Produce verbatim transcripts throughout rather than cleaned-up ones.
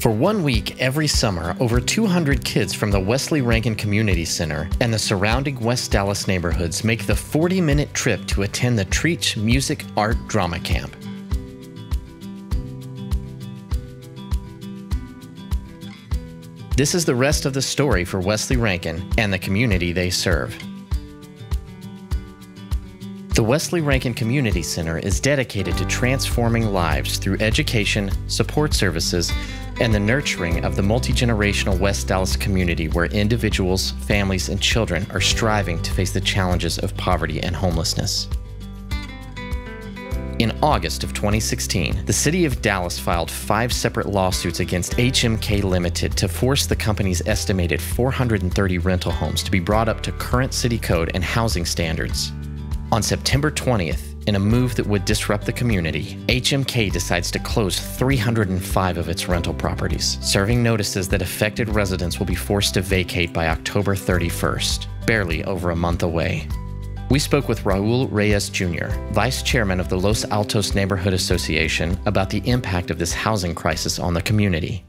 For one week every summer, over two hundred kids from the Wesley Rankin Community Center and the surrounding West Dallas neighborhoods make the forty-minute trip to attend the Treach Music Art Drama Camp. This is the rest of the story for Wesley Rankin and the community they serve. The Wesley Rankin Community Center is dedicated to transforming lives through education, support services, and the nurturing of the multi-generational West Dallas community where individuals, families, and children are striving to face the challenges of poverty and homelessness. In August of twenty sixteen, the City of Dallas filed five separate lawsuits against H M K Limited to force the company's estimated four hundred thirty rental homes to be brought up to current city code and housing standards. On September twentieth, in a move that would disrupt the community, H M K decides to close three hundred five of its rental properties, serving notices that affected residents will be forced to vacate by October thirty-first, barely over a month away. We spoke with Raul Reyes, Junior, Vice Chairman of the Los Altos Neighborhood Association, about the impact of this housing crisis on the community.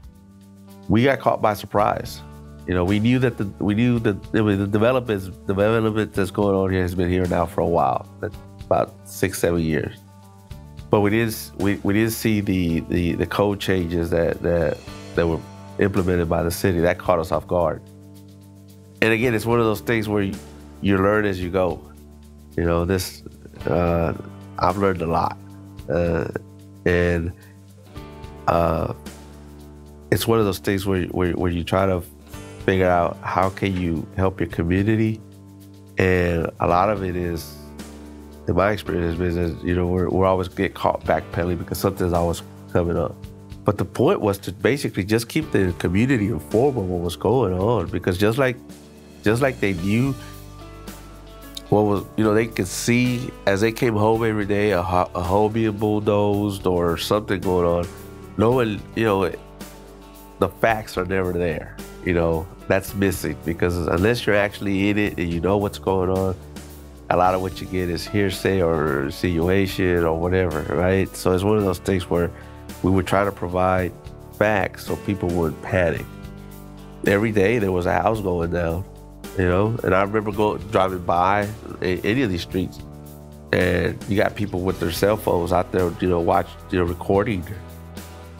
We got caught by surprise. You know, we knew that the, we knew that the, the developments, the development that's going on here has been here now for a while, about six, seven years. But we didn't we, we didn't see the, the the code changes that that that were implemented by the city. That caught us off guard. And again, it's one of those things where you, you learn as you go. You know, this uh, I've learned a lot, uh, and uh, it's one of those things where where, where you try to figure out how can you help your community, and a lot of it is, in my experience, business. You know, we're we're always get caught backpedaling because something's always coming up. But the point was to basically just keep the community informed of what was going on, because just like, just like they knew what was, you know, they could see as they came home every day a, a home being bulldozed or something going on. No one, you know, the facts are never there. You know, that's missing, because unless you're actually in it and you know what's going on, a lot of what you get is hearsay or insinuation or whatever, right? So it's one of those things where we would try to provide facts so people wouldn't panic. Every day there was a house going down, you know, and I remember go, driving by any of these streets, and you got people with their cell phones out there, you know, watch, you know, recording,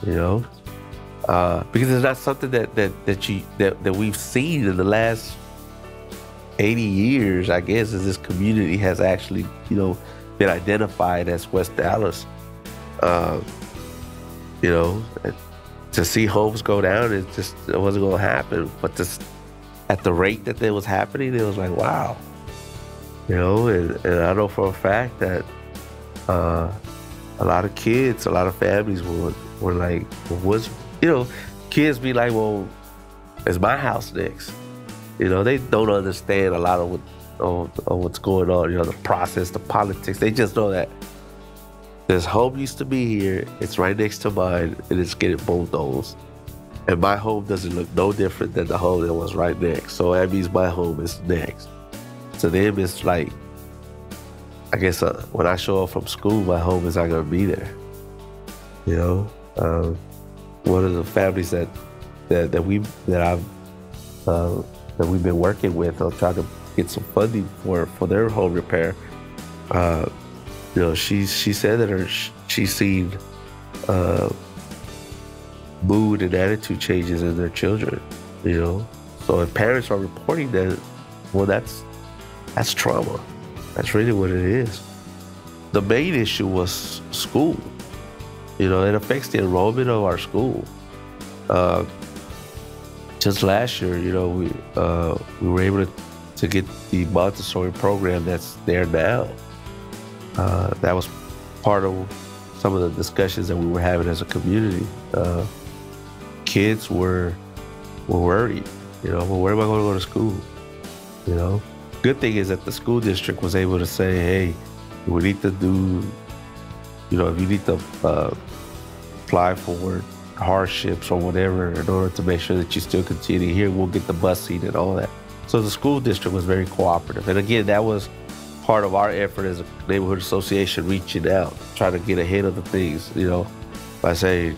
you know. Uh, because it's not something that that that you that, that we've seen in the last eighty years, I guess, as this community has actually, you know, been identified as West Dallas. Uh, you know, to see homes go down, it just it wasn't going to happen. But just at the rate that it was happening, it was like, wow, you know. And, and I know for a fact that uh, a lot of kids, a lot of families were were like, what's You know, kids be like, well, it's my house next. You know, they don't understand a lot of what, of, of what's going on, you know, the process, the politics. They just know that this home used to be here, it's right next to mine, and it's getting bulldozed. And my home doesn't look no different than the home that was right next. So that means my home is next. To them, it's like, I guess uh, when I show up from school, my home is not gonna be there, you know? Um, One of the families that that that we that I've uh, that we've been working with, I'm trying to get some funding for for their home repair. Uh, you know, she she said that her she's seen uh, mood and attitude changes in their children. You know, so if parents are reporting that, well, that's that's trauma. That's really what it is. The main issue was school. You know, it affects the enrollment of our school. Uh, just last year, you know, we uh, we were able to, to get the Montessori program that's there now. Uh, that was part of some of the discussions that we were having as a community. Uh, kids were were worried, you know, well, where am I going to go to school? You know, good thing is that the school district was able to say, hey, we need to do. You know, if you need to uh, apply for hardships or whatever in order to make sure that you still continue here, we'll get the bus seat and all that. So the school district was very cooperative. And again, that was part of our effort as a neighborhood association, reaching out, trying to get ahead of the things, you know, by saying,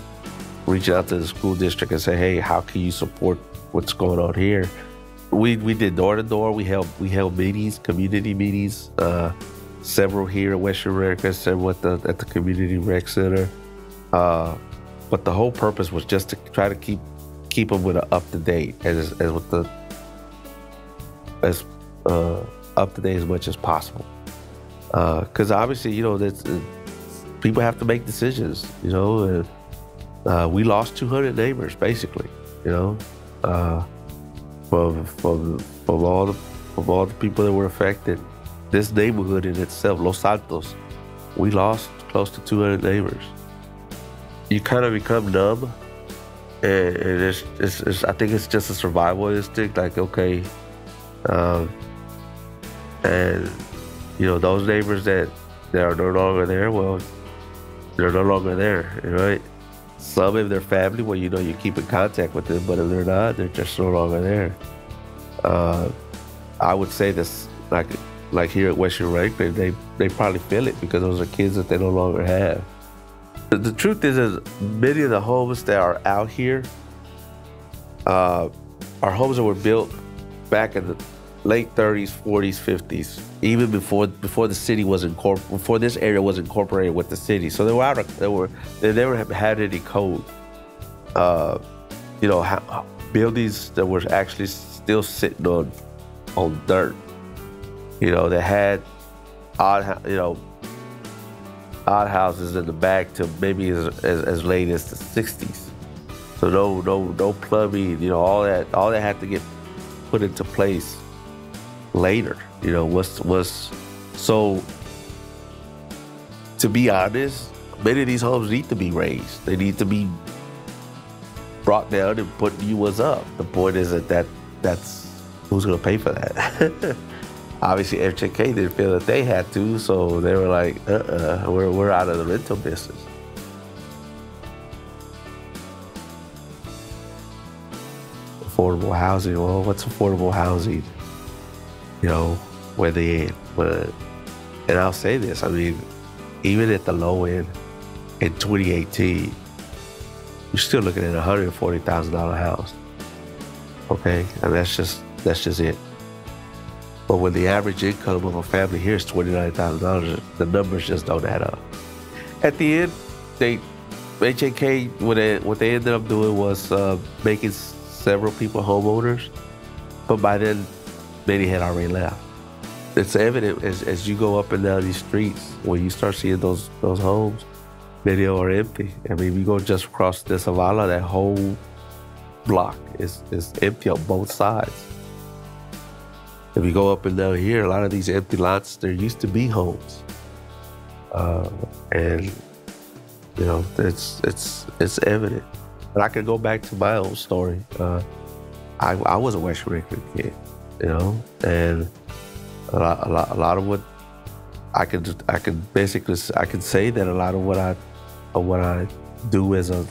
reach out to the school district and say, hey, how can you support what's going on here? We, we did door to door. We held, we held meetings, community meetings, uh, several here in West America, several at the, at the community rec center. Uh, but the whole purpose was just to try to keep keep them with an up to date as as with the as uh, up to date as much as possible. Because uh, obviously, you know, that's, uh, people have to make decisions. You know, and, uh, we lost two hundred neighbors basically. You know, uh, from from from all the from all the people that were affected. This neighborhood in itself, Los Altos, we lost close to two hundred neighbors. You kind of become numb, and, and it's, it's, it's, I think it's just a survival instinct, like, okay, um, and you know, those neighbors that, that are no longer there, well, they're no longer there, right? Some of their family, well, you know, you keep in contact with them, but if they're not, they're just no longer there. Uh, I would say this, like, like here at Western Rankin, they, they probably feel it because those are kids that they no longer have. The, the truth is, is many of the homes that are out here uh, are homes that were built back in the late thirties, forties, fifties, even before before the city was incorporated, before this area was incorporated with the city. So they were out of, they were they never had any code. Uh, you know, how, buildings that were actually still sitting on on dirt. You know, they had odd, you know, odd houses in the back to maybe as, as, as late as the sixties. So no, no, no plumbing. You know, all that, all that had to get put into place later. You know, was was so. To be honest, many of these homes need to be raised. They need to be brought down and put new ones up. The point is that, that that's who's going to pay for that. Obviously, H M K didn't feel that they had to, so they were like, uh-uh, we're, we're out of the rental business. Affordable housing, well, what's affordable housing? You know, where they end. But, and I'll say this, I mean, even at the low end in twenty eighteen, you're still looking at a one hundred forty thousand dollar house, okay? And that's just, that's just it. But when the average income of a family here is twenty-nine thousand dollars, the numbers just don't add up. At the end, they, H M K, what they, what they ended up doing was uh, making several people homeowners, but by then, many had already left. It's evident as, as you go up and down these streets, when you start seeing those those homes, many are empty. I mean, you go just across the Zavala, that whole block is, is empty on both sides. If you go up and down here, a lot of these empty lots, there used to be homes, uh, and you know it's it's it's evident. But I can go back to my own story. Uh, I I was a West Rankin kid, you know, and a lot, a lot a lot of what I could I could basically I could say that a lot of what I of what I do as a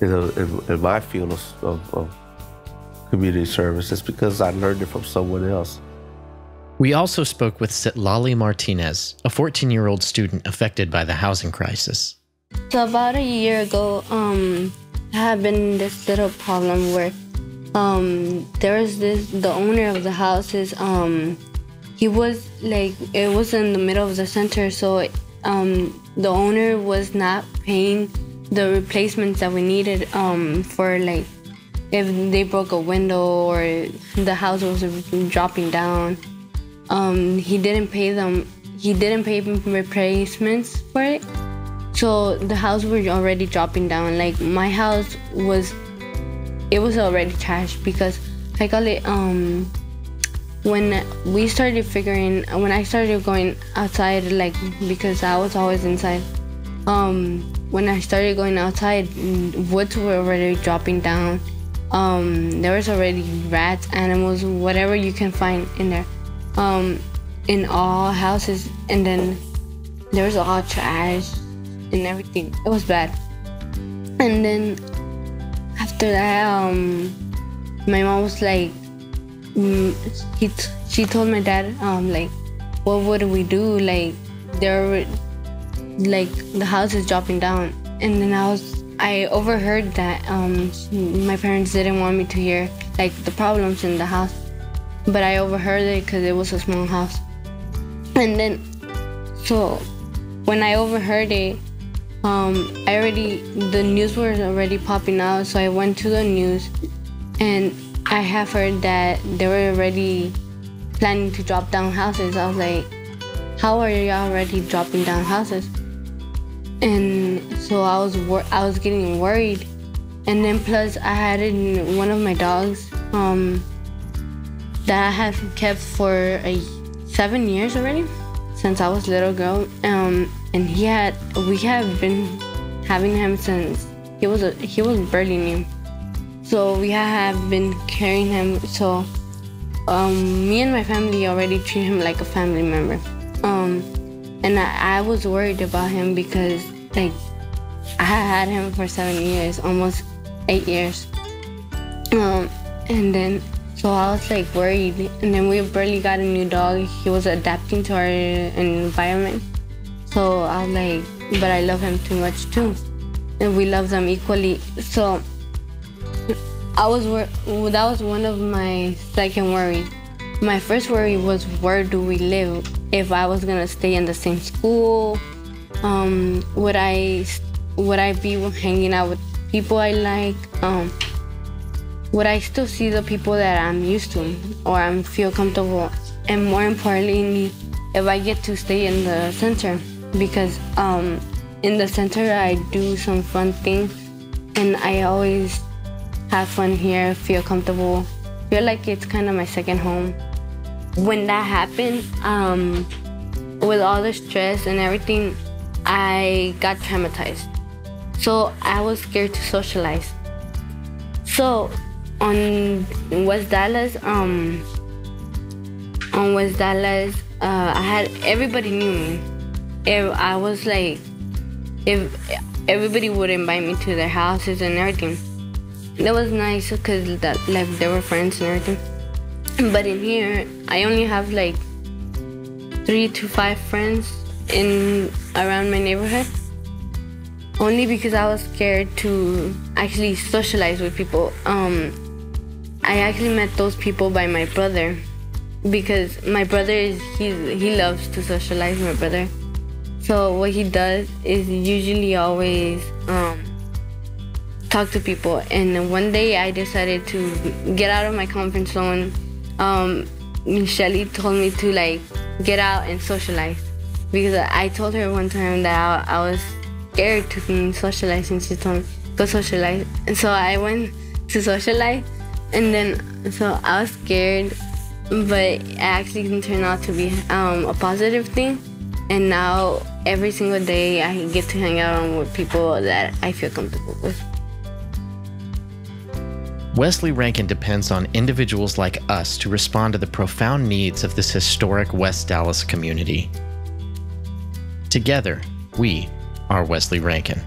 you know in, in my field of, of, of community service is because I learned it from someone else. We also spoke with Sitlali Martinez, a fourteen-year-old student affected by the housing crisis. So about a year ago, um, I had been this little problem where um, there was this, the owner of the houses, um, he was like, it was in the middle of the center, so um, the owner was not paying the replacements that we needed um, for like, if they broke a window or the house was dropping down. Um, he didn't pay them, he didn't pay replacements for it. So the houses were already dropping down. Like my house was, it was already trashed because I call it, um, when we started figuring, when I started going outside, like, because I was always inside, um, when I started going outside, woods were already dropping down. Um, there was already rats, animals, whatever you can find in there, um, in all houses. And then there was all trash and everything. It was bad. And then after that, um, my mom was like, mm, he t she told my dad, um, like, well, what do we do? Like, there, like, the house is dropping down. And then I was I overheard that um, my parents didn't want me to hear like the problems in the house, but I overheard it because it was a small house. And then, so when I overheard it, um, I already, the news was already popping out, so I went to the news, and I have heard that they were already planning to drop down houses. I was like, how are y'all already dropping down houses? And so I was wor I was getting worried. And then plus I had in one of my dogs um, that I have kept for a, seven years already, since I was a little girl. Um, and he had, we have been having him since he was a, he was barely new. So we have been carrying him. So um, me and my family already treat him like a family member. Um, And I, I was worried about him because, like, I had him for seven years, almost eight years. Um, and then, so I was, like, worried. And then we barely got a new dog. He was adapting to our environment. So I was like, but I love him too much, too. And we love them equally. So I was, wor that was one of my second worries. My first worry was, where do we live? If I was gonna stay in the same school, um, would I would I be hanging out with people I like? Um, would I still see the people that I'm used to, or I feel comfortable? And more importantly, if I get to stay in the center, because um, in the center I do some fun things, and I always have fun here, feel comfortable, feel like it's kind of my second home. When that happened, um, with all the stress and everything, I got traumatized. So I was scared to socialize. So on West Dallas, um, on West Dallas, uh, I had, everybody knew me. If I was like, if everybody would invite me to their houses and everything. That was nice because that, like, they were friends and everything. But in here, I only have like three to five friends in around my neighborhood. Only because I was scared to actually socialize with people. Um, I actually met those people by my brother, because my brother is he's, he loves to socialize. My brother, so what he does is usually always um, talk to people. And one day I decided to get out of my comfort zone. Um, Shelly told me to like get out and socialize, because I told her one time that I, I was scared to socialize, and she told me go socialize. And so I went to socialize, and then so I was scared, but it actually turned out to be um, a positive thing. And now every single day I get to hang out with people that I feel comfortable with. Wesley Rankin depends on individuals like us to respond to the profound needs of this historic West Dallas community. Together, we are Wesley Rankin.